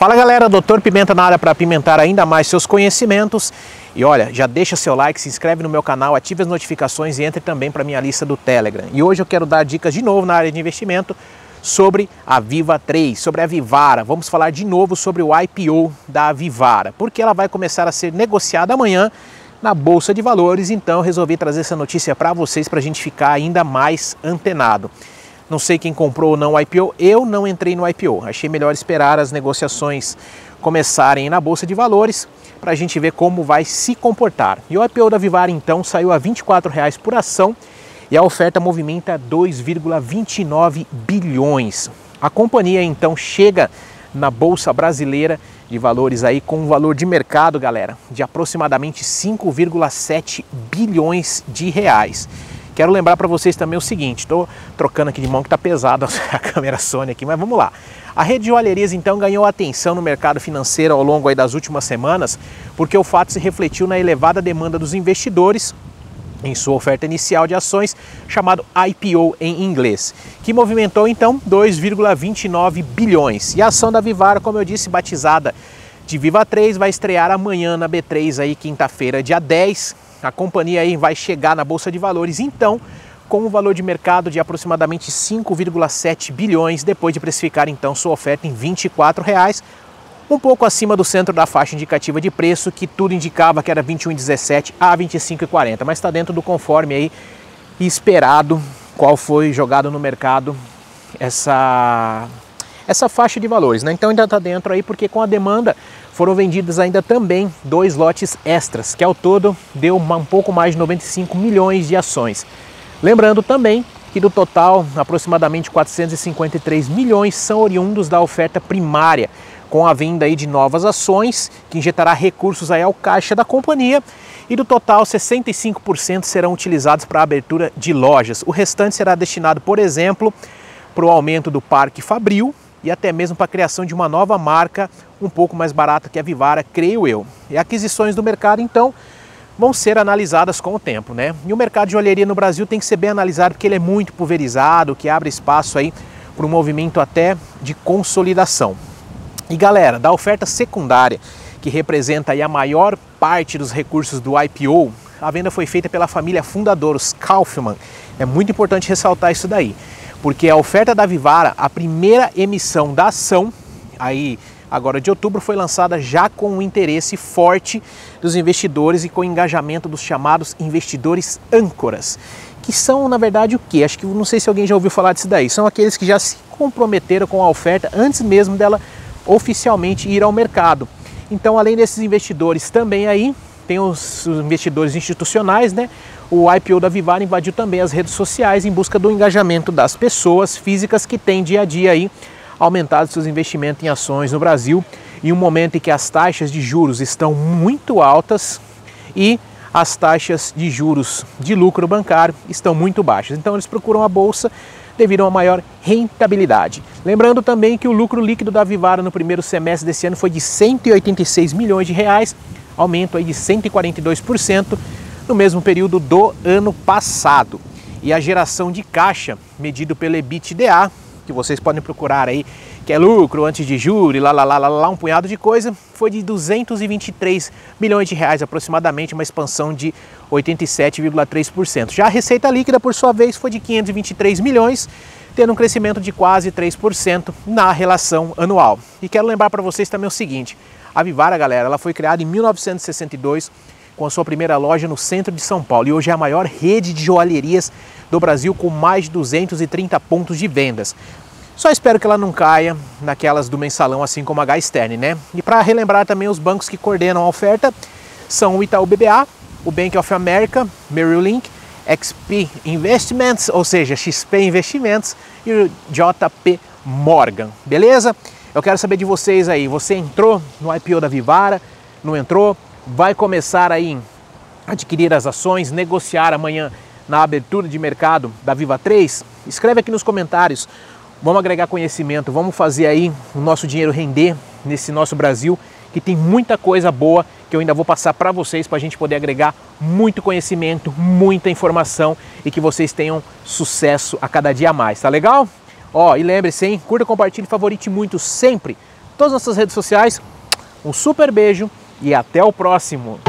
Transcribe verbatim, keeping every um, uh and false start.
Fala galera, doutor Pimenta na área para apimentar ainda mais seus conhecimentos. E olha, já deixa seu like, se inscreve no meu canal, ative as notificações e entre também para minha lista do Telegram. E hoje eu quero dar dicas de novo na área de investimento sobre a Viva três, sobre a Vivara. Vamos falar de novo sobre o I P O da Vivara, porque ela vai começar a ser negociada amanhã na Bolsa de Valores. Então eu resolvi trazer essa notícia para vocês para a gente ficar ainda mais antenado. Não sei quem comprou ou não o I P O, eu não entrei no I P O. Achei melhor esperar as negociações começarem na Bolsa de Valores para a gente ver como vai se comportar. E o I P O da Vivara, então, saiu a vinte e quatro reais por ação e a oferta movimenta dois vírgula vinte e nove bilhões. A companhia, então, chega na Bolsa Brasileira de Valores aí com um valor de mercado, galera, de aproximadamente cinco vírgula sete bilhões de reais. Quero lembrar para vocês também o seguinte, estou trocando aqui de mão que está pesado a câmera Sony aqui, mas vamos lá. A rede de joalherias então ganhou atenção no mercado financeiro ao longo aí das últimas semanas, porque o fato se refletiu na elevada demanda dos investidores em sua oferta inicial de ações, chamado I P O em inglês, que movimentou então dois vírgula vinte e nove bilhões. E a ação da Vivara, como eu disse, batizada de Viva três, vai estrear amanhã na B três aí, quinta-feira, dia dez. A companhia aí vai chegar na Bolsa de Valores, então, com um valor de mercado de aproximadamente cinco vírgula sete bilhões, depois de precificar, então, sua oferta em vinte e quatro reais, um pouco acima do centro da faixa indicativa de preço, que tudo indicava que era vinte e um reais e dezessete centavos a vinte e cinco reais e quarenta centavos, mas está dentro do conforme aí esperado, qual foi jogado no mercado essa... essa faixa de valores, né? Então ainda está dentro aí, porque com a demanda foram vendidos ainda também dois lotes extras, que ao todo deu uma, um pouco mais de noventa e cinco milhões de ações. Lembrando também que do total, aproximadamente quatrocentos e cinquenta e três milhões são oriundos da oferta primária, com a venda aí de novas ações, que injetará recursos aí ao caixa da companhia, e do total sessenta e cinco por cento serão utilizados para a abertura de lojas. O restante será destinado, por exemplo, para o aumento do Parque Fabril, e até mesmo para a criação de uma nova marca um pouco mais barata que a Vivara, creio eu. E aquisições do mercado, então, vão ser analisadas com o tempo, né? E o mercado de joalheria no Brasil tem que ser bem analisado, porque ele é muito pulverizado, que abre espaço aí para um movimento até de consolidação. E galera, da oferta secundária, que representa aí a maior parte dos recursos do I P O, a venda foi feita pela família fundadora, os Kaufman. É muito importante ressaltar isso daí, porque a oferta da Vivara, a primeira emissão da ação, aí agora de outubro, foi lançada já com um interesse forte dos investidores e com o engajamento dos chamados investidores âncoras, que são, na verdade, o quê? Acho que não sei se alguém já ouviu falar disso daí. São aqueles que já se comprometeram com a oferta antes mesmo dela oficialmente ir ao mercado. Então, além desses investidores também aí, tem os investidores institucionais, né? O I P O da Vivara invadiu também as redes sociais em busca do engajamento das pessoas físicas que têm dia a dia aí aumentado seus investimentos em ações no Brasil, em um momento em que as taxas de juros estão muito altas e as taxas de juros de lucro bancário estão muito baixas. Então eles procuram a bolsa devido a uma maior rentabilidade. Lembrando também que o lucro líquido da Vivara no primeiro semestre desse ano foi de cento e oitenta e seis milhões de reais, aumento aí de cento e quarenta e dois por cento no mesmo período do ano passado. E a geração de caixa, medido pelo EBITDA, que vocês podem procurar aí, que é lucro antes de juros e lá, lá, lá, lá, lá, um punhado de coisa, foi de duzentos e vinte e três milhões de reais aproximadamente, uma expansão de oitenta e sete vírgula três por cento. Já a receita líquida, por sua vez, foi de quinhentos e vinte e três milhões, tendo um crescimento de quase três por cento na relação anual. E quero lembrar para vocês também o seguinte, a Vivara, galera, ela foi criada em mil novecentos e sessenta e dois com a sua primeira loja no centro de São Paulo e hoje é a maior rede de joalherias do Brasil com mais de duzentos e trinta pontos de vendas. Só espero que ela não caia naquelas do mensalão, assim como a H Stern, né? E para relembrar também, os bancos que coordenam a oferta são o Itaú B B A, o Bank of America, Merrill Link, X P Investimentos, ou seja, X P Investimentos, e o J P Morgan, beleza? Eu quero saber de vocês aí, você entrou no I P O da Vivara, não entrou? Vai começar aí a adquirir as ações, negociar amanhã na abertura de mercado da Viva três? Escreve aqui nos comentários, vamos agregar conhecimento, vamos fazer aí o nosso dinheiro render nesse nosso Brasil, que tem muita coisa boa que eu ainda vou passar para vocês, para a gente poder agregar muito conhecimento, muita informação e que vocês tenham sucesso a cada dia a mais, tá legal? Ó, e lembre-se, hein? Curta, compartilhe, favorite muito sempre todas as nossas redes sociais. Um super beijo e até o próximo!